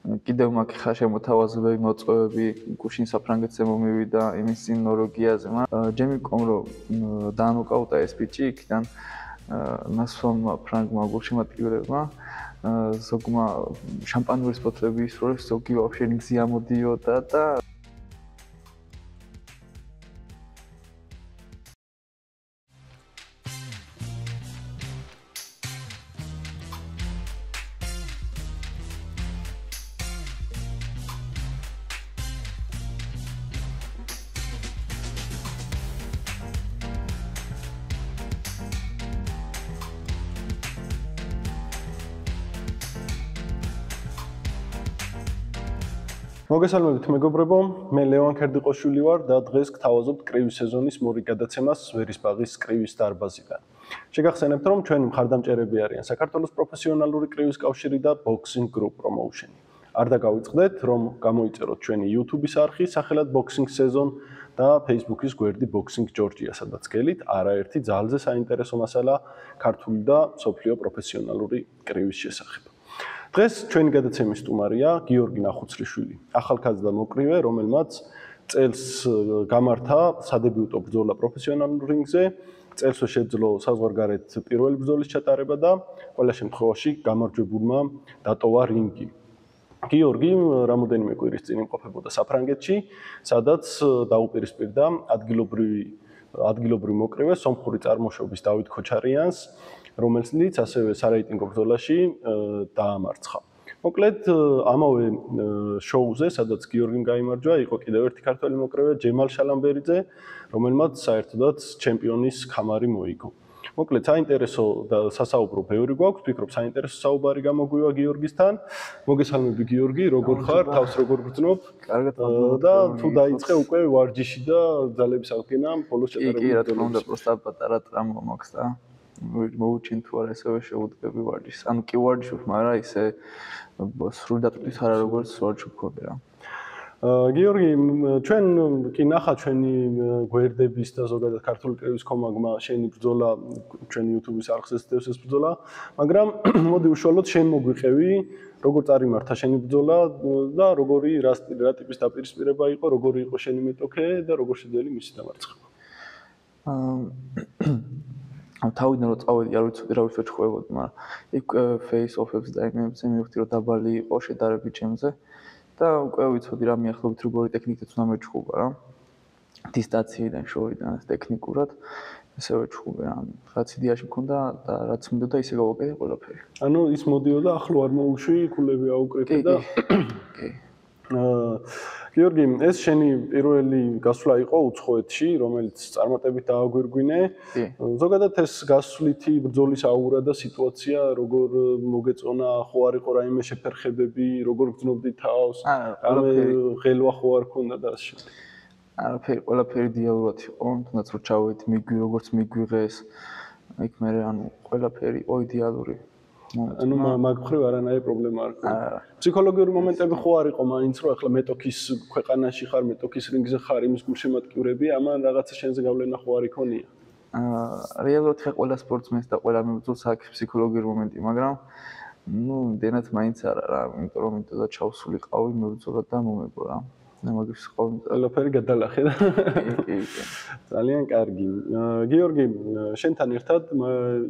კიდევ მაქვს შემოთავაზებები, მოწვევები, გუშინ საფრანგეთზე მომივიდა იმის სინოროგიაზე. ჯერ მეკომ რომ დაამოკავდა ეს ბიჭი იქიდან მასონმა ფრანგმა გულშემატკივრებმა ზოგმა შამპანურის ბოთლები ისროეს, ზოგი ვაფშე ნიგზი ამოდიოდა და მოგესალმებით მეგობრებო, მე ლევან ქერდიყოშვილი ვარ და დღეს გთავაზობთ კრივის სეზონის მორი გადაცემას ვერისბაღის კრივის დარბაზიდან. Შეგახსენებთ, რომ ჩვენი მხარდამჭერები არიან საქართველოს პროფესიონალური კრივის კავშირი და boxing group promotion. არ დაგავიწყდეთ, რომ გამოიწეროთ ჩვენი YouTube-ის არხი, სახელად boxing season და Facebook-ის გვერდი boxing georgia, სადაც გელით არაერთი ძალზე საინტერესო მასალა ქართული და მსოფლიო პროფესიონალური კრივის შესახებ. დღეს ჩვენი გადაცემის სტუმარია გიორგი ნახუცრიშვილი. ახალგაზრდა მოკრივე, რომელმაც წელს გამართა სადებიუტო ბრძოლა პროფესიონალურ რინგზე, წელსვე შეძლო საზღვარგარეთ პირველი ბრძოლის ჩატარება და ყველა შემთხვევაში გამარჯვებულმა დატოვა რინგი. გიორგი რამოდენიმე კვირის წინ იმყოფებოდა საფრანგეთში, სადაც დაუპირისპირდა ადგილობრივი მოკრივე სომხური წარმოშობის დავით ქოჩარიანს, რომელიც ასევე სარეიტინგო ბრძოლაში დაამარცხა. მოკლედ ამავე შოუზე, სადაც გიორგიმ გაიმარჯვა, იყო კიდევ ერთი ქართველი მოკრივე ჯემალ შალამბერიძე, რომელმაც საერთოდაც ჩემპიონის ხამარი მოიგო. მოკლედ საინტერესო და სასაუბრო ბევრი გვაქვს, ვფიქრობ საინტერესო საუბარი გამოგვივა გიორგისთან. მოგესალმები გიორგი, როგორ ხარ, თავს როგორ გრძნობ? კარგად და თუ დაიწყე უკვე ვარჯიში და ძალების აღდგენა ბოლოს ჩატარებული. კი, რა თქმა უნდა, პროსტა პატარა ტრამვა მაქვს და მოუჩინ თუ არა ესევე შევუდგები ვარჯიშს. ანუ კი ვარჯიშობ, მაგრამ ისე სრული დატვირთვით არა როგორც ვარჯიშობ რა. გიორგი, ჩვენ კი ნახა ჩვენი გვერდების და ზოგადად ქართული კრივის კომაგმა შენი ბრძოლა, ჩვენი YouTube-ის არხზე დევს ეს ბრძოლა, მაგრამ მოდი უშუალოდ შენ მოგვიყევი, როგორ წარიმართა შენი ბრძოლა და როგორი რა ტიპის დაპირისპირება იყო, როგორი იყო შენი მეტოქე და როგორ შეძლო მისი დამარცხება. თავიდან რო წავედი, არ ვიცოდი რა ვიფეთქო ხვდებოდი, მაგრამ იქ face-off-ებს და ეგრეებზე მივხვდი, რომ დაბალი იყო შედარებით ჩემზე და უკვე ვიცოდი რა მიახლოებით როგორი ტექნიკით უნდა მეჩხუბა რა. დისტანციიდან, შორიდან ტექნიკურად ესე ვეჩხუბე რა. რაც იდეაში მქონდა და რაც მინდოდა ისე გავაკეთე ყველაფერი. ანუ ის მოდიოდა ახლო არ მოუშვი, ქულები აუკრიტე და კი. გიორგი, ეს შენი პირველი გასვლა იყო უცხოეთში, რომელიც წარმატებით დააგვირგვინე. ზოგადად ეს გასვლითი ბრძოლის აურა და სიტუაცია, როგორ მოგეწონა, ხო არ იყო რაიმე შეფერხებები, როგორ გრძნობდი თავს, ღელვა ხო არ ქონდა და ასე შემდეგ. არაფერი, ყველაფერი დიალოგად იყო, თუნდაც რომ ჩავედით, როგორც მიგვიღეს, იქ მე ანუ ყველაფერი იყო იდეალური. ანუ მაგ მხრივ არანაირი პრობლემა არ ქონდა. ფსიქოლოგიური მომენტები ხო არ იყო მაინც, რომ ახლა მეტოქის ქვეყანაში ხარ, მეტოქის რინგზე ხარ, იმის გულშემატკივრები, ამან რაღაცა შენზე გავლენა ხო არ იქონია? რეალურად ყველა სპორტსმენს და ყველა მებრძოლს აქვს ფსიქოლოგიური მომენტი, მაგრამ ნუ დენაც მაინც არა რა, იმიტომ რომ იმდენად ჩავსულიყავი მებრძოლად და მომებო რა. მაგის ყოველთვის ყველაფერი გადალახე და ძალიან კარგი. გიორგი, შენთან ერთად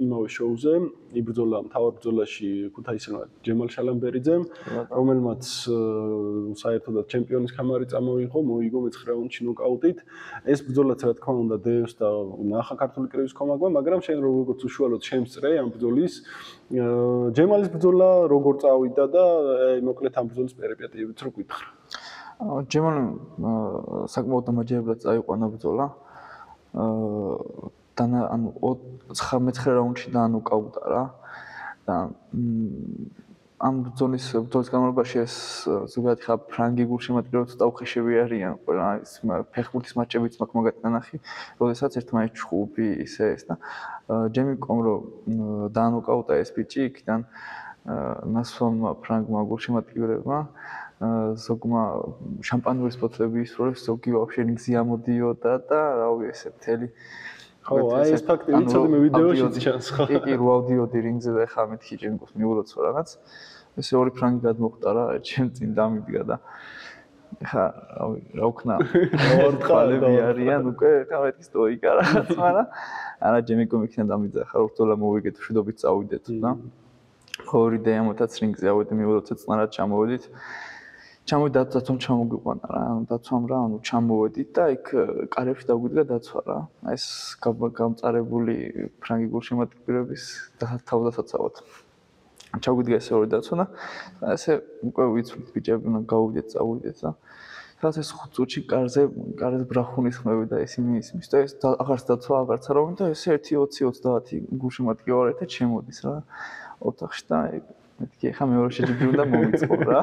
იმავე შოუზე იბრძოლა მთავარ ბრძოლაში ქუთაისელმა ჯემალ შალამბერიძემ, რომელმაც საერთოდ ჩემპიონის ხამარი წამოიღო, მოიგო მე-9 რაუნდში ნოკაუტით. ეს ბრძოლაც რა თქმა უნდა დევს და ნახა ქართული კრივის კომაგმა, მაგრამ შენ როგორც უშუალოდ შემწრე ამ ბრძოლის ჯემალის ბრძოლა როგორ წავიდა და მოკლედ ამ ბრძოლის პერიპეტიებიც რო გითხრა. ჯემალმა საკმაოდ დამაჯერებლად წაიყვანა ბრძოლა. ანუ 19 რაუნდში დაანოკაუტა რა. და ამ ბრძოლის განმავლობაში ეს ზოგადად ხა ფრანგი გულშემატკივრები ცოტა უხეშები არიან, ყველა ის ფეხბურთის მატჩებიც მაქვს მაგათანახი, როდესაც ერთმანეთს ჩხუბი ისე ეს და ჯემი კომრო დაანოკაუტა ეს ბიჭი იქიდან მასონმა ფრანგმა გულშემატკივრებმა ზოგმა შამპანურის ბოთლები ისროეს, ზოგი ვაფშე ნიგზი ამოდიოდა და რავი ესე მთელი. ხო, აი ეს ფაქტი ვიცოდი მე ვიდეოშიც ჩანს ხო. კი, ვავდიოდი რინგზე და ხა მეთქი ჯენკოს მიულოცო რაღაც. ესე 2 ფრანგი გადმოხტარა, ჩემ წინ დამიდგა და ხა რა ვქნა ორყალები არიან უკვე თავეთი სტოიკა რაც მაგრამ არა ჯემი კომიქსთან დამიძახა ხა ორთოლა მოვიგეთ მშვიდობით წავიდეთ და ორი და ამათაც რინგზე ავედი მეორე წნარად ჩამოვედით ჩამოვიდათ და თუმცა ჩამოგვიყვანა რა ანუ დაცვამ რა ანუ ჩამოვედით და იქ კარებში დაგვიდგა დაცვა რა ეს გამწარებული ფრანგული შემოქმედების თავდასაცავად ჩაგვიდგა ეს ორი დაცვა და ესე უკვე ვიცით ბიჭები უნდა გავუდეთ წავიდეთ და თავს ეს 5 წუთში კარზე ბრახუნის ხმები და ისმის და ეს აღარც დაცვა აღარც არ უნდა ეს 1:20-30 გულშემატკივარეთ და შემოდის რა ოთახში და მეთქი ხა მეორე შეჯიბრი უნდა მომიწყო რა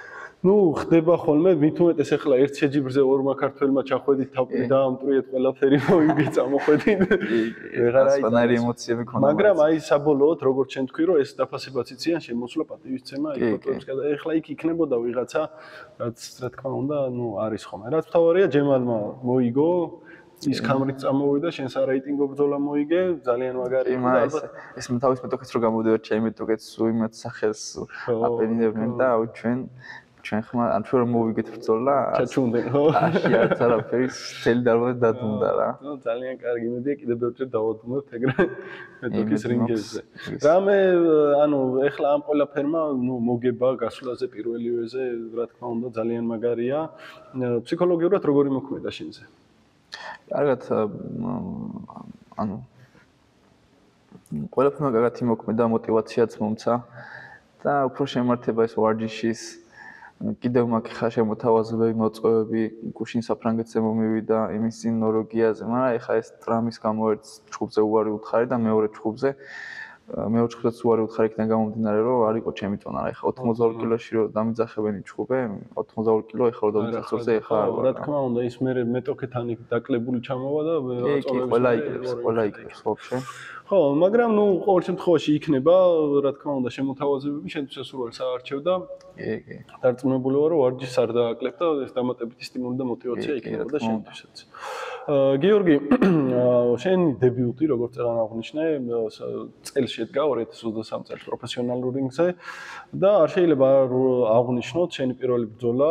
ნუ, ხდება ხოლმე, მით უმეტეს ახლა ერთ შეჯიბრზე ორმა ქართველმა ჩახვედით თავი და ამტრიეთ ყველაფერი მოიგეთ, ამოხვედით. ვეღარ აი სპანარი ემოციები ქონდა. მაგრამ აი საბოლოოდ როგორც შენ თქვი, რომ ეს დაფასებაც იციან შემოსულა პატივისცემა იქ ფოტოებს ახლა იქ იქნებოდა ვიღაცა, რაც რა თქმა უნდა, ნუ არის ხოლმე. რაც თავარია ჯემალმა მოიგო ის კამრით წამოვიდა, შენს რეიტინგო ბრძოლა მოიგე, ძალიან მაგარი იყო და ალბათ ეს თავის მეტოქეც რომ გამოდივართ, ჩემი მეტოქეც უიმეთ სახელს აპენინებდნენ და ჩვენ ხმა ან ჩვენ რომ მოვიგეთ ბრძოლა ჩაჩუნდნენ ხო? აში არც არაფერს თელი დარბაზი დათუნდა რა. ნუ ძალიან კარგი მედია კიდევ ბევრჯერ დავადუმოთ ეგრე მეტოქის რინგებზე. რამე ანუ ეხლა ამ ყველაფერმა ნუ მოგება გასვლაზე პირველივეზე რა თქმა უნდა ძალიან მაგარია. ფსიქოლოგიურად როგორი მოქმედა შენზე? კარგად ანუ ყველაფერმა კარგად იმოქმედა მოტივაციაც მომცა და უფრო შემართება ეს ვარჯიშის კიდევ მაქვს ხა შემოთავაზებები მოწვევები გუშინ საფრანგეთზე მომივიდა იმის წინ ნორვეგიაზე მაგრამ ეხა ეს ტრამის გამო ერთ ჯგუფზე უარი უთხარი და მეორე ჯგუფზეც უარი უთხარი იქიდან გამომდინარე რომ არ იყო ჩემი ტონა რა ეხა 92 კილოში რომ დამიძახებენი ჯგუფე 92 კილო ეხლა რომ დამიძახზე ეხლა რა თქმა უნდა ის მე მეტოქეთანი დაკლებული ჩამოვა და აწოლებს ყველა იკებს ვაფშე ხო, მაგრამ ნუ ყოველ შემთხვევაში იქნება, რა თქმა უნდა, შემოთავაზებები შენთვის ასურველი საარჩევ და კი. დარწმუნებული ვარ, რომ ვარჯიშს არ დააკლებ და ეს დამატებითი სტიმული და мотиваცია იქნება შენთვისაც. გიორგი, შენი დებიუტი, როგორც წეგან აღნიშნე, წელს შედგა 2023 წელს პროფესიონალურ რინგზე და არ შეიძლება არ აღნიშნოთ შენი პირველი ბრძოლა,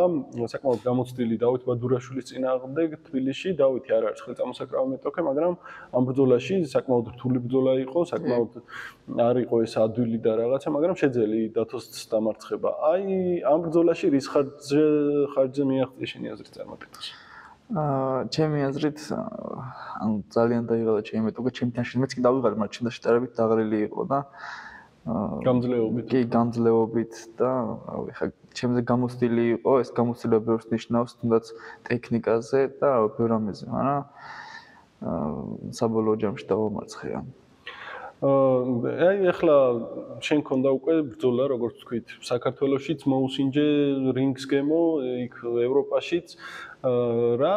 საკმაოდ გამოცდილი დავით ბადურაშვილის წინააღმდეგ თბილისში. დავითი არ არის ხელწამოსაკრავი მეტოქე, მაგრამ ამ ბრძოლაში საკმაოდ რთული ბრძოლა იყო, საკმაოდ არ იყო ეს ადვილი და რაღაცა, მაგრამ შეძელი დათოს დამარცხება. აი, ამ ბრძოლაში რის ხარჯზე მიაღწია შენი აზრით წარმატებას? ჩემი აზრით, ანუ ძალიან დაიღალა ჩემი მეტოქე, ჩემთან შემეც კი დავიღალე, მაგრამ ჩემთან შეტარებით დაღრილი იყო და გამძლეობით. კი, გამძლეობით და ხა ჩემზე გამოცდილი იყო, ეს გამოცდილება ბევრს ნიშნავს, თუნდაც ტექნიკაზე და ბევრ ამაზე, მაგრამ საბოლოო ჯამში დავამარცხე რა. აი ახლა შენ გქონდა უკვე ბრძოლა, როგორც თქვით, საქართველოსშიც მოუსინჯე რინგს გემო, იქ ევროპაშიც. რა,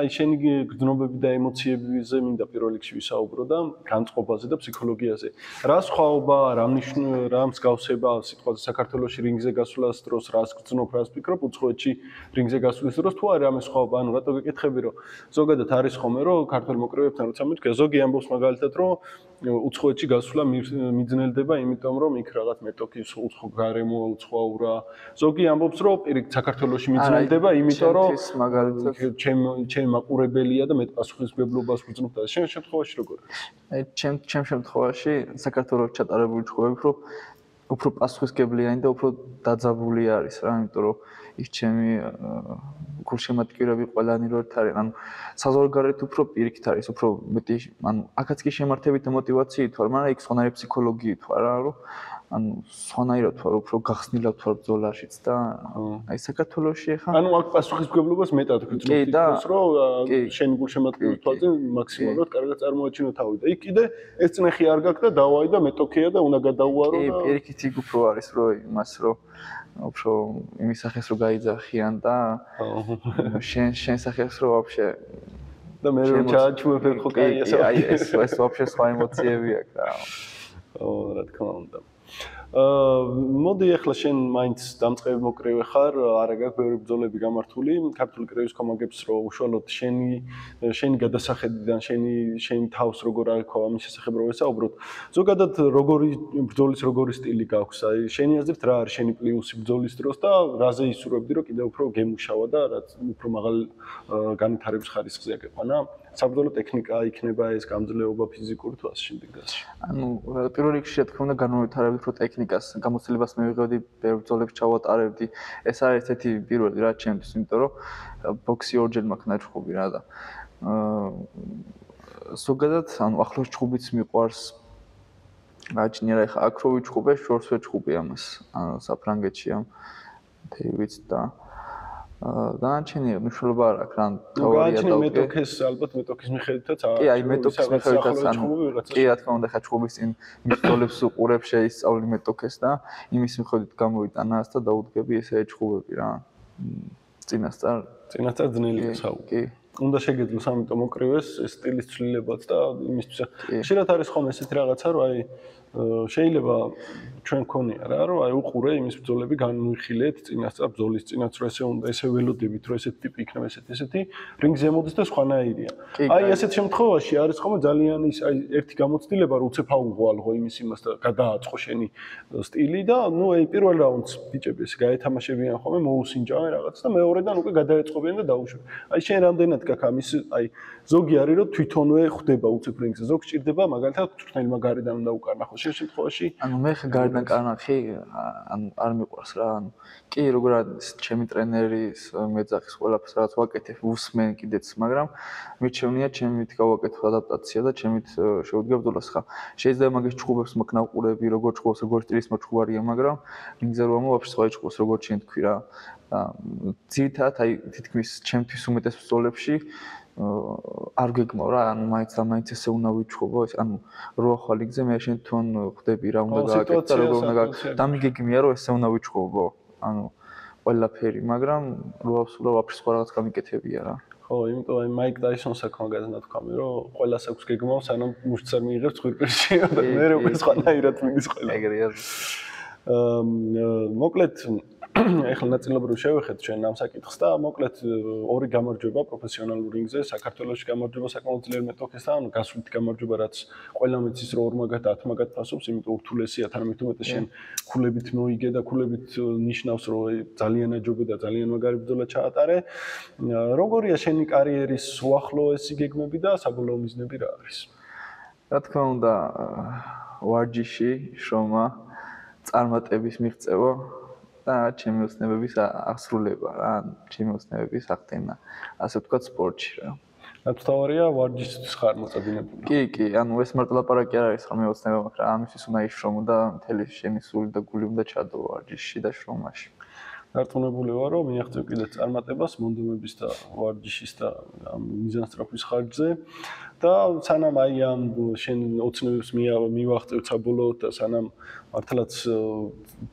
აი შენი გრძნობები და ემოციებზე მინდა პირველ რიგში ვისაუბრო და განწყობაზე და ფსიქოლოგიაზე. რა სხვაობა, რა მსგავსება სიტყვაზე საქართველოსში რინგზე გასვლის დროს, რას გრძნობ, რას ფიქრობ, უცხოეთში რინგზე გასვლის დროს თუ არის რამე სხვაობა? ანუ რატო გეკითხები, რომ ზოგადად არის ხოლმე, რომ ქართულ მოკრეებთან როცა მეთქვია, ზოგი ამბობს მაგალითად, რომ უცხოეთში გასვლა მიძნელდება, იმიტომ რომ იქ რაღაც მეტოქის უცხო გარემო უცხოაურა. ზოგი ამბობს, რომ პირიქით საქართველოსში მიძნელდება, იმიტომ რომ მაგალითად ჩემ მაყურებელია და მე პასუხისმგებლობას ვგრძნობ და შენ შემთხვევაში როგორ? ჩემ შემთხვევაში საქართველოს ჩატარებული ჯგუფები უფრო პასუხისმგებელია და უფრო დაძაბული არის რა, იმიტომ რომ იქ ჩემი გულშემატკივრები ყველანი რო არიან, ანუ საზღვარგარეთ უფრო პირიქით არის, უფრო მეტი, ანუ აქაც კი შემართებით და мотиваციით ვარ, მაგრამ იქ სხვანაირი ფსიქოლოგიით ვარ, ანუ სხვანაირად ვარ, უფრო გახსნილად ვარ ბრძოლაშიც და აი საქართველოში ხა ანუ აქ პასუხისმგებლობას მეტად გრძნობთ, თითქოს რომ შენ გულშემატკივრის თვალზე მაქსიმალურად კარგად წარმოაჩინო თავი და იქ კიდე ეს წნეხი არ გაქვს და დავაი და მეტოქეა და უნდა გადაუარო და პირიქით იქ უფრო არის რო იმას რო უფრო იმის ახეს რო გაიძახიან და შენ სახეს რო ვაფშე და მე რო ჩაჩუებ ხო კაი ეს ვაფშე სხვა ემოციები აქვს რა. რა თქმა უნდა. მოდი ახლა შენ მაინც დამწყები მოკრივე ხარ, არა გაქვს ბევრი ბრძოლები გამართული, ქართული კრივის კომაგებს რო უშუალოდ შენი გადასახედიდან, შენი თავს როგორ არიქვა ამის შესახებ რო ვესაუბროთ. ზოგადად როგორი ბრძოლის როგორი სტილი გაქვს, აი შენი აზრით რა არის შენი პლუსი ბრძოლის დროს და რაზე ისურვებდი რომ კიდევ უფრო გემუშავა და რაც უფრო მაღალ განვითარების ხარისხზე გეყვანა? საბრძოლო ტექნიკა იქნება ეს გამძლეობა ფიზიკური თუ ასე შემდეგ და ასე. ანუ პირველ რიგში რა თქმა უნდა განვითარებდი უფრო ტექნიკას, გამოცდილებას მივიღებდი, ბევრ ბრძოლებს ჩავატარებდი. ეს არის ერთ-ერთი პირველი რა ჩემთვის, იმიტომ რომ boxing georgia მაქნა ჩხუბი რა და ზოგადად ანუ ახლოს ჩხუბიც მიყვარს. რაჩნია რა ხა აკროვი ჩხუბე, შორსვე ჩხუბი ამას. ანუ საფრანგეთში ამ თევით და დანარჩენი მნიშვნელობა არ აქვს, რამ თავარია და მეტოქეს ალბათ მეტოქის მიხედვითაც არის. კი, აი მეტოქის მიხედვითაც ანუ კი, რა თქმა უნდა, ხა ჩხუბის წინ ბრძოლებს უყურებ შეისწავლი მეტოქეს და იმის მიხედვით გამოვიტანა და დაუდგები ესე ჩხუბები რა. წინასწარ ძნელია საუბარი. კი. უნდა შეგეძლოს ამიტომ მოკრივეს ეს სტილის ცვლილებაც და იმისთვის. შეიძლება არის ხომ ესეთი რაღაცა, რომ აი შეიძლება ჩვენ გქონია რა, რომ აი უყურე იმის ბრძოლები განვიხილეთ წინასწარ ბრძოლის წინაც რომ ესე უნდა ესე ველოდებით, რომ ესეთი ტიპი იქნება ესეთი რინგზე მოდის და სხვანაირია. აი ესეთ შემთხვევაში არის ხომ ძალიან ის აი ერთი გამოცდილება რომ უცებ აუღვალო იმის იმას და გადააწყო შენი სტილი და ნუ აი პირველ რაუნდს ბიჭები ეს გაეთამაშებიან ხოლმე, მოუსინჯავენ რაღაც და მეორედან უკვე გადაეწყობიან და დაუშვებენ. აი შენ რამდენად გამის აი ზოგი არის რომ თვითონვე ხდება უცებ რინგზე, ზოგს ჭირდება მაგალითად თურქელმა გარედან უნდა უკარნახოს. შენ შემთხვევაში ანუ მე ხე გარედან კარნახი ანუ არ მიყვარს რა. ანუ კი როგორ არის ჩემი ტრენერის მეძახის ყველაფერს რაც ვაკეთებ უსმენ კიდეც, მაგრამ მიჩვენია ჩემით გავაკეთო ადაპტაცია და ჩემით შევიდგა ბრძოლას ხა. შეიძლება მაგის ჩხუბებს მაქნა უყურები, როგორ ჩხუბს, როგორ სტილის მოჩხუბარია, მაგრამ რინგზე რომ ვაფშე სხვა ჩხუბს როგორ შენ თქვი რა. ძირთად აი თითქმის ჩემთვის უმეტეს ბრძოლებში არ გეგმავ რა, ანუ მაინც ესე უნდა ვიჩხუბო, ანუ რო ახალ რიგზე მე შენ თვითონ ხვდები რა უნდა გააკეთო და როგორ უნდა გააკეთო და მიგეგმია რომ ესე უნდა ვიჩხუბო, ანუ ყველაფერი, მაგრამ რო აბსოლუტურად ვაფშე სხვა რაღაც გამიკეთებია რა. ხო, იმიტომ აი მაიკ ტაისონს აქ მაგაზნად თქვამი, რომ ყველას აქვს გეგმავ, სანამ მუშტს არ მიიღებს ხვირპირში და მე უკვე სხვანაირად მიდის ყველა. ეგრეა. მოკლედ ახლა ნაწილობრივ შევეხეთ ჩვენ ამ საკითხს და მოკლედ ორი გამარჯვება პროფესიონალურ რინგზე, საქართველოში გამარჯვება საკმაოდ ძლიერ მეტოქესთან, ანუ გასვლით გამარჯვება, რაც ყველამ იცის, რომ 5-10 ფასობს, იმიტომ ურთულესია, თანამედროვე მეტეს შენ ქულებით მოიგე და ქულებით ნიშნავს, რომ ძალიან აჯობე და ძალიან მაგარი ბრძოლა ჩაატარე. როგორია შენი კარიერის უახლოესი გეგმები და საბოლოო მიზნები რა არის? რა თქმა უნდა, ვარჯიში შრომა, წარმატების მიღწევა და ჩემი ოცნებების აღსრულება რა, ჩემი ოცნებების აღდგენა, ასე ვთქვათ სპორტში რა. თავარია ვარჯიშისთვის ხარ მოწადინებული. კი, კი, ანუ ეს მარტო ლაპარაკი არ არის, ხოლმე ოცნება მაქვს რა, ამისთვის უნდა იშრომო და მთელი შენი სული და გული უნდა ჩადო ვარჯიშში და შრომაში. გატუნებული ვარ რომ მიაღწევ კიდე წარმატებას მონდომების და ვარჯიშის და მიზანსტრაფის ხარჯზე და სანამ აი ამ შენ ოცნებებს მივახწევ საბოლოოდ და სანამ მართლაც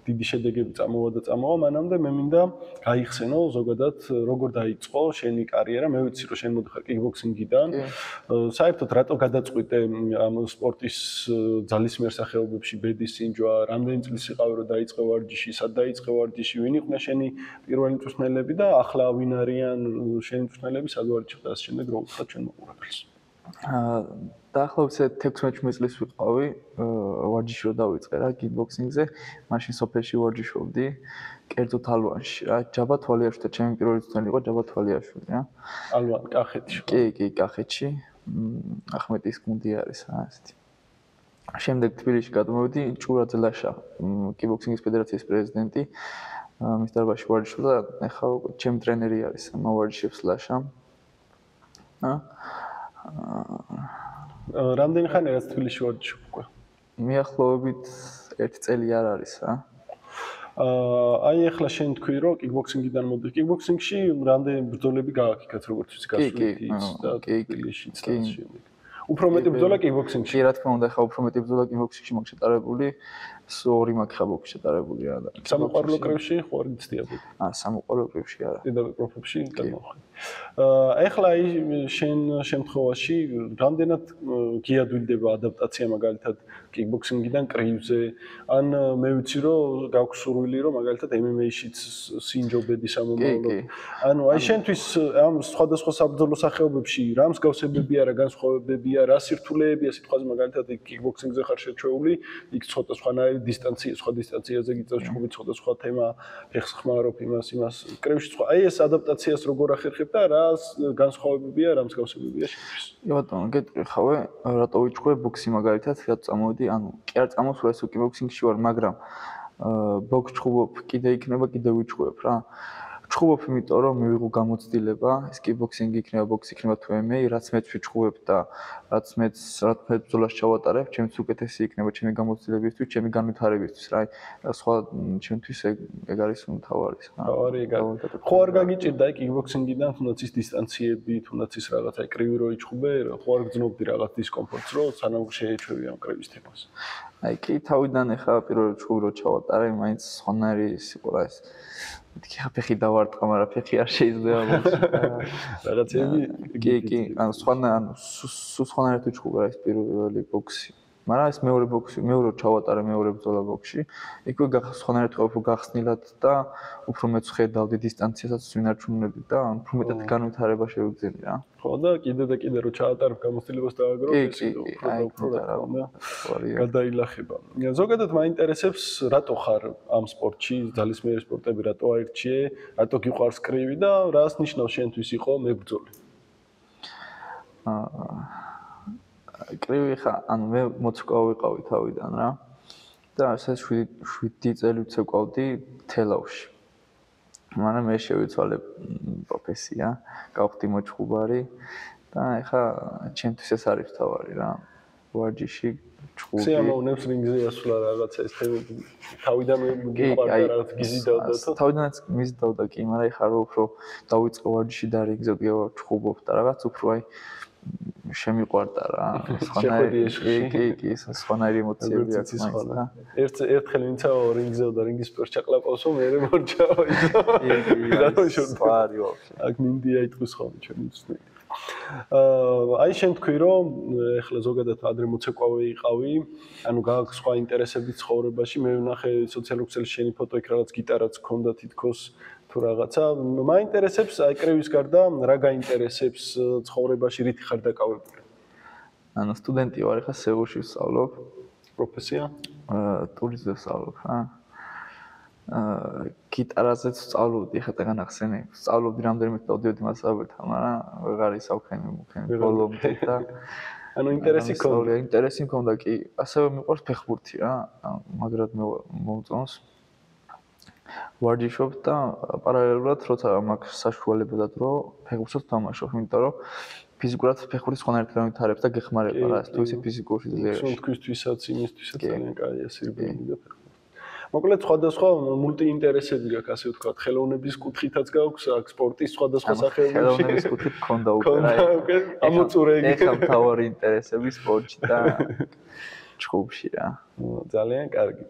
დიდი შედეგები წამოვა და წამოვა, მანამდე მე მინდა გაიხსენო ზოგადად როგორ დაიწყო შენი კარიერა. მე ვიცი რომ შენ მოდიხარ კიკბოქსინგიდან, საერთოდ რატო გადაწყვიტე ამ სპორტის ძალისმიერ სახეობებში, ბედი, სინჯვა, რამდენი წლის იყავი რომ დაიწყე ვარჯიში, სად დაიწყე ვარჯიში, ვინ იყო შენი პირველი მწვრთნელები და ახლა ვინ არიან შენი მწვრთნელები, სად ვარჯიშობ და ასე შემდეგ, რომ ვთქვა ჩვენ მოყურებელს. დაახლოებით 16 წლის ვიყავი, ვარჯიში რო დავიწყე რა კიკბოქსინგზე, მაშინ სოფელში ვარჯიშობდი, კერძოდ ალვანში რა, ჯაბათვალიაშვილი და ჩემი პირველი მწვრთნელი იყო ჯაბათვალიაშვილი რა. ალვან კახეთში. კი, კი, კახეთში. ახმეტის გუნდი არის რა ესეთი. შემდეგ თბილისში გადმოვედი, ჭურაძე ლაშა, კიკბოქსინგის ფედერაციის პრეზიდენტი. მის დარბაზში ვარჯიშობ და ახლა ჩემი ტრენერი არის, მოვარჯიშებს ლაშა. რამდენი ხანია რაც თბილისში ვარჯიშობ უკვე? მიახლოებით 1 წელი არ არის რა. აი ახლა შენ თქვი რომ კიკბოქსინგიდან მოდი, კიკბოქსინგში რამდენი ბრძოლები გააკეთეთ როგორც ვიცი გასვლითიც და თბილისშიც და შემდეგ. უფრო მეტი ბრძოლა კიკბოქსინგში. კი, რა თქმა უნდა, ახლა უფრო მეტი ბრძოლა კიკბოქსინგში მაქვს ჩატარებული. سوري ما كخبوك شتاري بولي هذا. سامو قارلو كريشي خوارد استيابد. سامو قارلو كريشي هذا. إذا بروفشين كلامه. إخلاقي شين تخواشي راندنا كيا دول دبا دبت أتسيا مقال تاد كيك بوكسين جدا كريوزة. أنا ميوتيرو كاوك سوروليرو مقال تاد إمي ميشيت سينجو بدي سامو مولو. أنا عايشين تويس أم استخدام سخو سابدلو سخو ببشي. رامس كاوس ببيا رجان سخو ببيا راسير طوله بيا سيتخاز مقال تاد كيك بوكسين زخار شتشولي. ديك سخو سخنا ديستانسي سخو ديستانسي هذا كي تشوفي سخو سخو تيما يخسخمارو بيماس يماس كريوش سخو أي سادبتاتسيا سرقورا خير خيبتا راس غانس خو بيبيا رامس كاوس بيبيا شيش يوتون كيت خوي راتويچكو بوكسي მაგალითად ხიაც წამოვდი ანუ კი არ წამოსულა ეს კიკბოქსინგში ვარ მაგრამ ბოქს ჩხუბობ კიდე იქნება კიდე ვიჩხუბებ რა ჩხუბობ იმიტომ რომ მივიღო გამოცდილება ეს კიკბოქსინგი იქნება ბოქსი იქნება თუ MMA რაც მეც ვიჩხუბებ და რაც მეც რაც ფებრძოლას ჩავატარებ ჩემს უკეთესი იქნება ჩემი გამოცდილებისთვის ჩემი განვითარებისთვის რა სხვა ჩემთვის ეგ არის მთავარი რა ორი ეგ არის ხო არ გაგიჭირდა კიკბოქსინგიდან თუნდაც ის დისტანციები თუნდაც ის რაღაცა კრივი რო იჩხუბე ხო არ გძნობდი რაღაც დისკომფორტს რო სანამ შეეჩვევი ამ კრივის თემას აი კი თავიდან ეხა პირველ ჩხუბი რო ჩავატარე მაინც ხონარი სიყურა ეს მეთქი აფეხი დავარტყა მაგრამ ფეხი არ შეიძლება რაღაცები კი ანუ სუცხონარი თუ ჩხუბი რა ეს პირველი ბოქსი მაგრამ ეს მეორე ბოქსი მეორე ჩავატარე მეორე ბრძოლა ბოქსში იქვე გახსნარეთ უფრო გახსნილად და უფრო მეც ხედავდი დისტანციასაც ვინარჩუნებდი და უფრო მეტად განვითარება შევიგზნი რა ხო და კიდე რო ჩაატარებ გამოცდილებას დააგროვე ეს უფრო გადაილახება. ზოგადად მაინტერესებს რატო ხარ ამ სპორტში, ძალისმიერი სპორტები რატო აირჩიე, რატო გიყვარს კრივი და რას ნიშნავს შენთვის იყო მებრძოლი? კრივი ხა ანუ მე მოცკვა ვიყავი თავიდან რა და ასე 7 წელი ვცეკვავდი თელავში. მაგრამ მე შევიცვალე პროფესია, გავხდი მოჭხუბარი და ეხა ჩემთვის ეს არის თავარი რა. ვარჯიში ჩხუბი. სიამოვნებს რინგზე ასვლა რაღაცა ეს თემები. თავიდან მიყარდა რაღაც გიზიდავდა. თავიდანაც მიზიდავდა კი, მაგრამ ეხა რო უფრო დავიწყე ვარჯიში და რინგზე ვარ ჩხუბობ და რაღაც უფრო აი შემიყვარდა რა. კი, სხვანაირი ემოციები აქვს რა. ერთხელ ვინცა რინგზე და რინგის პირს ჩაკლაპავსო, მე მორჩაო ისო. კი, ფარიო. აქ მინდია იტყვის ხოლმე ჩემი წვი. აი შენ თქვი რომ ეხლა ზოგადად ადრე მოცეკვავე იყავი, ანუ გაქვს სხვა ინტერესები ცხოვრებაში. მე ვნახე სოციალურ ქსელში შენი ფოტო იქ რაღაც გიტარაც გქონდა თითქოს. თუ რაღაცა მაინტერესებს აი კრივის გარდა რა გაინტერესებს ცხოვრებაში რითი ხარ დაკავებული? ანუ სტუდენტი ვარ ხა სეულში ვსწავლობ. პროფესია? ტურიზმზე ვსწავლობ ხა. გიტარაზეც ვსწავლობდი ხა თან ახსენებ. ვსწავლობდი რამდენიმე და დავდივდი მასწავლებელთან, მაგრამ ვეღარ ისავქენი მუქენი ბოლომდე და ანუ ინტერესი ქონდა, კი, ასევე მიყვარს ფეხბურთი რა, მაგრამ მოვწონს ვარჯიშობ და პარალელურად როცა მაქვს საშუალება და დრო ფეხბურთს თამაშობ, იმიტომ რომ ფიზიკურად ფეხბურთი სხვანაირად განვითარებს და გეხმარება რა, თუ ისე ფიზიკური ძლიერება. შოთქვისთვისაც, იმისთვისაც ძალიან კარგია სირბილი და ფეხბურთი. მოკლედ სხვადასხვა მულტი ინტერესები გაქვს, ასე ვთქვათ, ხელოვნების კუთხითაც გაქვს, აქ სპორტის სხვადასხვა სახეობებში. ხელოვნების კუთხით მქონდა უკვე. ამოწურე იგი. ეხლა მთავარი ინტერესები სპორტში და ჩხუბში რა. ძალიან კარგი.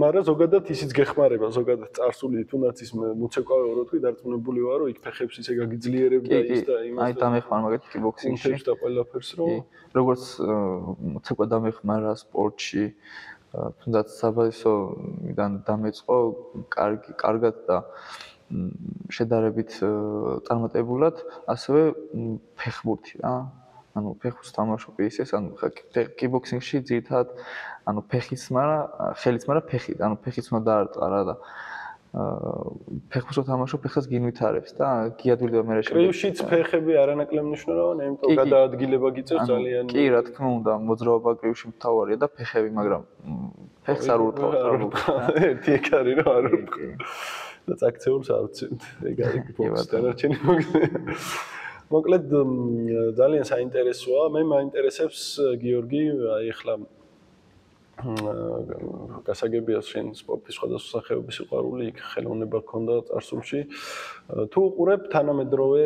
მაგრამ ზოგადად ისიც გეხმარება, ზოგადად წარსული თუნდაც ის მოცეკვავე რო თქვი დარწმუნებული ვარ რომ იქ ფეხებს ისე გაგიძლიერებ და ის და იმას. აი დამეხმარ მაგათ კიკბოქსინგში და ყველაფერს რო როგორც მოცეკვა დამეხმარა სპორტში თუნდაც საბავშვო მიდან დამეწყო კარგად და შედარებით წარმატებულად, ასევე ფეხბურთი რა. ანუ ფეხს თამაშობ ისეს, ანუ კიკბოქსინგში ძირითადად ანუ ფეხის, მაგრამ ხელის, მაგრამ ფეხი, ანუ ფეხის უნდა დაარტყა რა და ფეხს თამაშობ, ფეხსაც გინვითარებს და გიადვილდება მე რა შეიძლება. კრივშიც ფეხები არანაკლებ მნიშვნელოვანი, იმიტომ გადაადგილება გიწევს ძალიან. კი, რა თქმა უნდა, მოძრაობა კრივში მთავარია და ფეხები, მაგრამ ფეხს არ ურტყავთ. ერთი ეგ არის რა, არ ურტყავთ. და წაქცეულს არ ვცემთ. ეგ არის ფოქს დანარჩენი მოგზ. მოკლედ ძალიან საინტერესოა. მე მაინტერესებს გიორგი, აი ეხლა გასაგებია შენ სპორტის სხვადასხვა სახეობის სიყვარული, იქ ხელოვნება გქონდა წარსულში. Თუ უყურებ თანამედროვე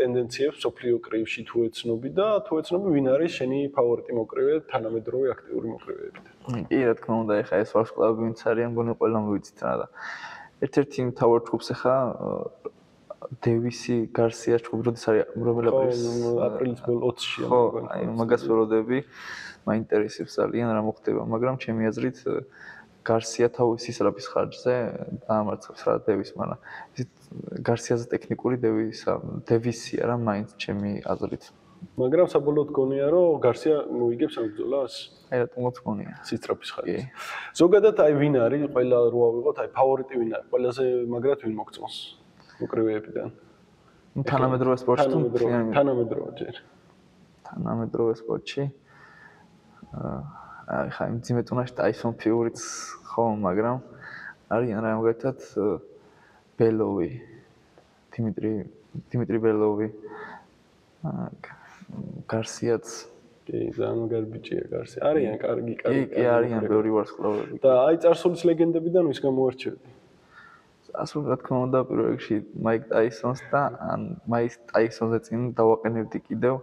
ტენდენციებს სოფლიო კრივში თუ ეცნობი და თუ ეცნობი ვინ არის შენი ფავორიტი მოკრივე თანამედროვე აქტიური მოკრივეებით. კი, რა თქმა უნდა, ეხა ეს ვარს კლუბი ვინც არის, მგონი ყველამ ვიცით რა და ერთ-ერთი მთავარ ჯგუფს ეხა დევისი გარსია ჯგუფს არის რომელი აპრილის ბოლო 20-ში ამ მგონი. ხო, აი მაგას ველოდები. მაინტერესებს ძალიან რა მოხდება, მაგრამ ჩემი აზრით გარსია თავის რაფის ხარჯზე დაამარცხებს რა დევის, მაგრამ ის გარსიაზე ტექნიკური დევისია რა მაინც ჩემი აზრით. მაგრამ საბოლოოდ გონია რომ გარსია მოიგებს ამ ბრძოლას. აი რატომაც გონია. სისტრაფის ხარჯზე. ზოგადად აი ვინ არის, ყველა რო ავიღოთ, აი ფავორიტი ვინ არის, ყველაზე მაგრად ვინ მოგწონს მოკრივეებიდან. თანამედროვე სპორტში, თანამედროვე ჯერ. თანამედროვე სპორტში ხა იმ ძიმეტუნაში ტაისონ ფიურიც ხო, მაგრამ არიან რაღაცად ბელოვი, დიმიტრი ბელოვი. გარსიაც კი, ძალიან მაგარი ბიჭია გარსია. არიან კარგი. კი, არიან ბევრი ვარსკვლავები. და აი წარსულის ლეგენდებიდან ვის გამოარჩევდი? ასე რა თქმა უნდა, პირველ რიგში მაიკ ტაისონს და ან მაიკ ტაისონზე წინ დავაყენებდი კიდევ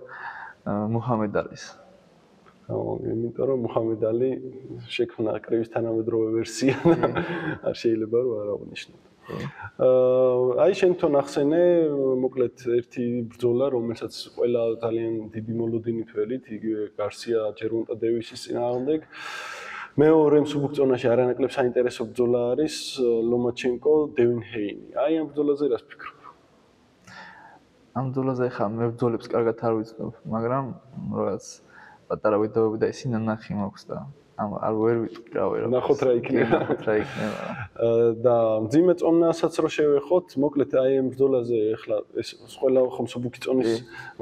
მუჰამედ ალის. იმიტომ რომ მუჰამედ ალი შექმნა კრივის თანამედროვე ვერსია და არ შეიძლება რომ არ აღნიშნოთ. აი შენთან ახსენე მოკლედ ერთი ბრძოლა, რომელსაც ყველა ძალიან დიდი მოლოდინით ველით, იგივე გარსია ჯერონტა დევისის წინააღმდეგ. მეორე მსუბუქწონაში არანაკლებ საინტერესო ბრძოლა არის ლომაჩენკო დევინ ჰეინი. აი ამ ბრძოლაზე რას ფიქრობ? ამ ბრძოლაზე ხა მე ბრძოლებს კარგად არ ვიცნობ, მაგრამ რაღაც პატარა ვიდეოები და ისინი ნახი მაქვს და არ ვერ ვიტყრავი რა. ნახოთ რა იქნება. და მძიმე წონასაც რო შევეხოთ, მოკლედ აი ამ ბრძოლაზე ეხლა ეს ყველა ხომსუბუკი წონის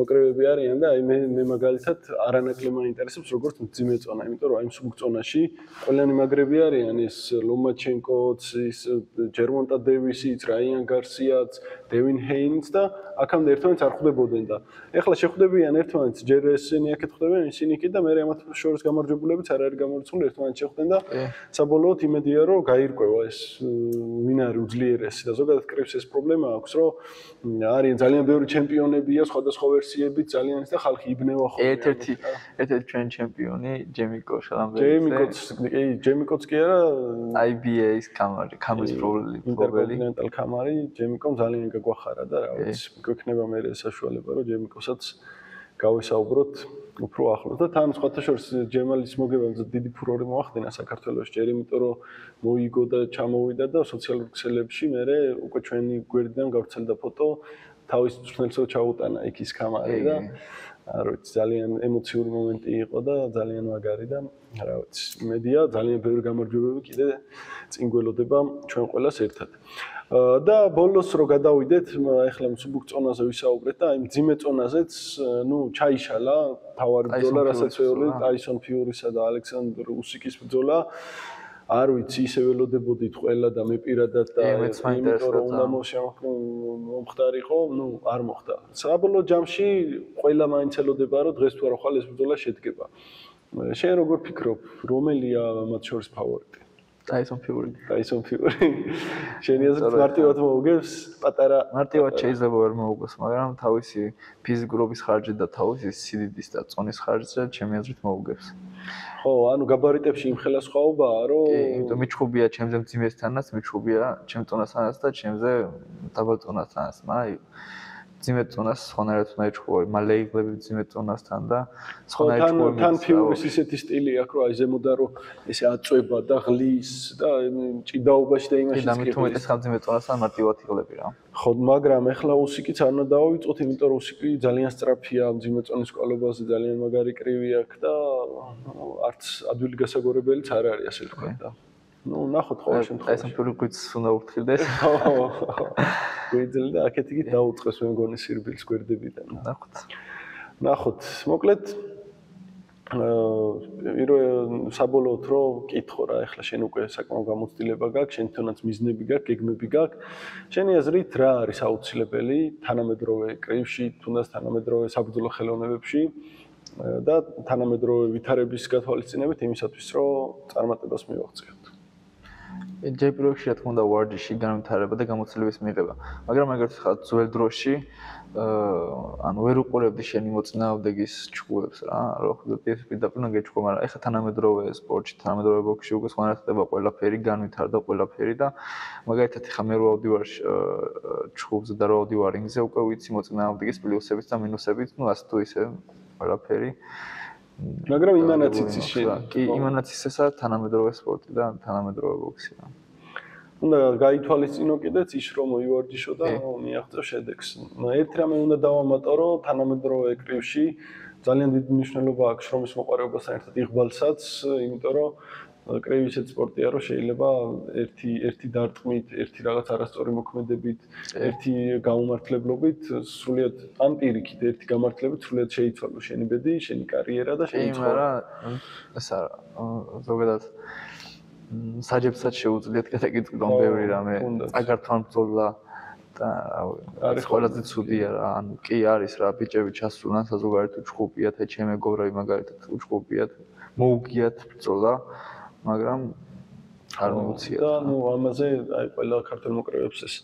მოკრებები არიან და აი მე მაგალითად არანაკლებ მაინტერესებს როგორც მძიმე წონა, იმიტომ რომ აი მსუბუკ წონაში ყველანი მაგრები არიან, ეს ლომაჩენკოც, ის ჯერონტა დევისიც, რაიან გარსიაც, დევინ ჰეინიც და აქამდე ერთმანეთს არ ხვდებოდნენ და ეხლა შეხვდებიან ერთმანეთს, ჯერ ესენი აქეთ ხვდებიან, ისინი კი და მე ამათ შორის გამარჯვებულებიც არ არის გამორიცხული, ერთმანეთს შეხვდნენ და საბოლოოდ იმედია რომ გაირკვევა ეს ვინ არის უძლიერესი და ზოგადად კრივს ეს პრობლემა აქვს, რომ არიან ძალიან ბევრი ჩემპიონებია, სხვადასხვა ვერსიები, ძალიან ის და ხალხი იბნევა ხოლმე. ერთ-ერთი ჩვენ ჩემპიონი ჯემიკო შალამბერი. ჯემიკოც კი არა, IBA-ის კამარის პრობლემი. ინტერკონტინენტალ კამარი ჯემიკომ ძალიან გაგვახარა და რა ვიცი. გვექნება მე საშუალება რომ ჯემიკოსაც გავესაუბროთ უფრო ახლოს და თან სხვათა შორის ჯემალის მოგებამდე დიდი ფურორი მოახდინა საქართველოში ჯერ, იმიტომ რომ მოიგო და ჩამოვიდა და სოციალურ ქსელებში მე უკვე ჩვენი გვერდიდან გავრცელდა ფოტო, თავის წვრთნელსო ჩაუტანა იქ ის კამარი და არ ვიცი, ძალიან ემოციური მომენტი იყო და ძალიან მაგარი და რა ვიცი, იმედია ძალიან ბევრი გამარჯვებები კიდე წინ გველოდება ჩვენ ყველას ერთად. და ბოლოს რო გადავიდეთ, ეხლა მსუბუქ წონაზე ვისაუბრეთ და აი მძიმე წონაზეც, ნუ ჩაიშალა თავარი ბრძოლა, რასაც ვეუბნები, ტაისონ ფიურისა და ალექსანდრ უსიკის ბრძოლა. არ ვიცი, ისე ველოდებოდით ყველა და მე პირადად და იმიტომ რომ უნდა მომხდარიყო, ნუ არ მოხდა. საბოლოო ჯამში ყველა მაინც ელოდება, რომ დღეს თუ არა ხვალ ეს ბრძოლა შედგება. შენ როგორ ფიქრობ, რომელია მათ შორის ფავორიტი? ტაისონ ფიური. შენი აზრით მარტივად მოუგებს, პატარა მარტივად შეიძლება ვერ მოუგოს, მაგრამ თავისი ფიზიკურობის ხარჯზე და თავისი სიდიდის და წონის ხარჯზე ჩემი აზრით მოუგებს. ხო, ანუ გაბარიტებში იმხელა სხვაობაა, რომ იმიტომ მიჩხუბია ჩემზე მძიმესთანაც, მიჩხუბია ჩემ წონასთანაც და ჩემზე დაბალ წონასთანაც, მაგრამ ძიმე წონას ხონარეთ უნდა ეჩხუბო, მალეივლები ძიმე წონასთან და თან ფიურის ისეთი სტილი აქვს, რომ აი ზემოდა რო ესე აწובה და ღლის და ჭიდაობაში და იმაში ისხება. და მეთომეტეს ხამძიმე წონასთან მარტივად იღლები რა. ხო, მაგრამ ეხლა უსიკიც არ უნდა დავიწყოთ, იმიტომ რომ უსიკი ძალიან სწრაფია ძიმე წონის კვალობაზე, ძალიან მაგარი კრივი აქვს და არც ადვილი გასაგორებელიც არ არის, ასე ვთქვათ და ну ნახოთ ხოლმე შემთხვევაში. ეს ფიური გვიც უნდა უთხილდეს. ხო. გვიძლია აქეთ იგი დაუწყეს მე მგონი სირბილის გვერდებიდან. ნახოთ. მოკლედ საბოლოოდ რო კითხო რა, ეხლა შენ უკვე საკმაოდ გამოცდილება გაქვს, შენთანაც მიზნები გაქვს, გეგმები გაქვს. შენი აზრით რა არის აუცილებელი თანამედროვე კრივში, თუნდაც თანამედროვე საბრძოლო ხელოვნებებში და თანამედროვე ვითარების გათვალისწინებით იმისათვის რომ წარმატებას მივაღწიოთ. Ჯერ პირველში რა თქმა უნდა ვარჯიში განვითარება და გამოცდილების მიღება. Მაგრამ მაგალითად ხა ძველ დროში ანუ ვერ უყურებდი შენი მოწინააღმდეგის ჩხუბებს რა, რა ხდები ეს პირდაპირ გეჩხუბა, მაგრამ ეხა თანამედროვე სპორტში, თანამედროვე ბოქსში უკვე სხვანაირად ხდება ყველაფერი, განვითარდა ყველაფერი და მაგალითად ხა მე რო ავდივარ ჩხუბზე და რო ავდივარ რინგზე, უკვე ვიცი მოწინააღმდეგის პლუსებიც და მინუსებიც, ნუ ასე თუ ისე ყველაფერი. მაგრამ იმანაც იცის შენ. კი, იმანაც ისესა თანამედროვე სპორტი და თანამედროვე ბოქსია. უნდა გაითვალისწინო კიდეც ის რომ მივარჯიშო და მიაღწევ შედეგს. ერთ რამე უნდა დავამატო, რომ თანამედროვე კრივში ძალიან დიდი მნიშვნელობა აქვს შრომის მოყარეობასთან ერთად იღბალსაც, იმიტომ რომ კრივი ისეთ სპორტია, რომ შეიძლება ერთი დარტყმით, ერთი რაღაც არასწორი მოქმედებით, ერთი გაუმართლებლობით, სულიად ამ პირიქით ერთი გამართლებით სულიად შეიცვალოს შენი ბედი, შენი კარიერა და შენი ცხოვრება. ესა ზოგადად საჯებსაც შეუძლიათ გადაგიწყდონ ბევრი რამე. წაგართვან ბრძოლა და არის ყველაზე ცუდია რა, ანუ კი არის რა, ბიჭები ჩასულან საზოგადოებრივ უჩხუბიათ, ჩემ მეგობრები მაგალითად უჩხუბიათ, მოუგიათ ბრძოლა, მაგრამ არ მოუწიათ. და ნუ ამაზე აი ყველა ქართულ მოკრეებს ეს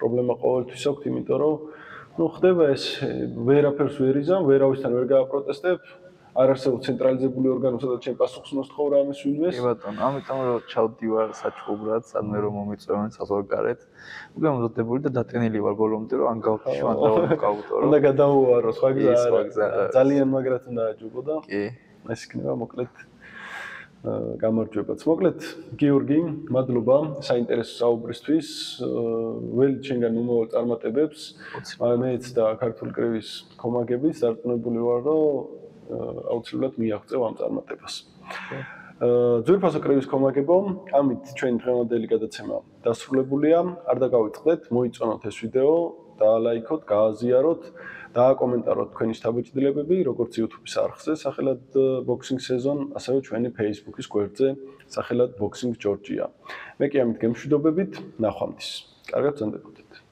პრობლემა ყოველთვის აქვს, იმიტომ რომ ნუ ხდება ეს ვერაფერს ვერიზამ, ვერავისთან ვერ გააპროტესტებ. არ არსებობს ცენტრალიზებული ორგანო, სადაც შენ პასუხს ხოვარ ამის ვინმეს. კი ბატონო, ამიტომ რომ ჩავდივარ საჩხუბრად, სანმე რომ მომიწევენ საზღვარგარეთ. მოგემზადებული და დატენილი ვარ ბოლომდე, რომ ან გავთიშო, ან დავუკავტო. უნდა გადაუვარო, სხვა გზა არა. ძალიან მაგრად უნდა აჯობო და კი, ეს იქნება მოკლედ გამარჯვებაც. მოკლედ გიორგი, მადლობა საინტერესო საუბრისთვის. ველი შენგან მომავალ წარმატებებს. მეც და ქართული კრივის კომაგების დარწმუნებული ვარ, რომ აუცილებლად მიაღწევ ამ წარმატებას. ძვირფასო კრივის კომაგებო, ამით ჩვენი დღევანდელი გადაცემა დასრულებულია. არ დაგავიწყდეთ, მოიწონოთ ეს ვიდეო, დალაიქოთ, გააზიაროთ, დააკომენტაროთ თქვენი შთაბეჭდილებები, როგორც YouTube-ის არხზე, სახელად boxing season, ასევე ჩვენი Facebook-ის გვერდზე, სახელად boxing georgia. მე კი ამით გემშვიდობებით, ნახვამდის. კარგად გრძანდებოდეთ.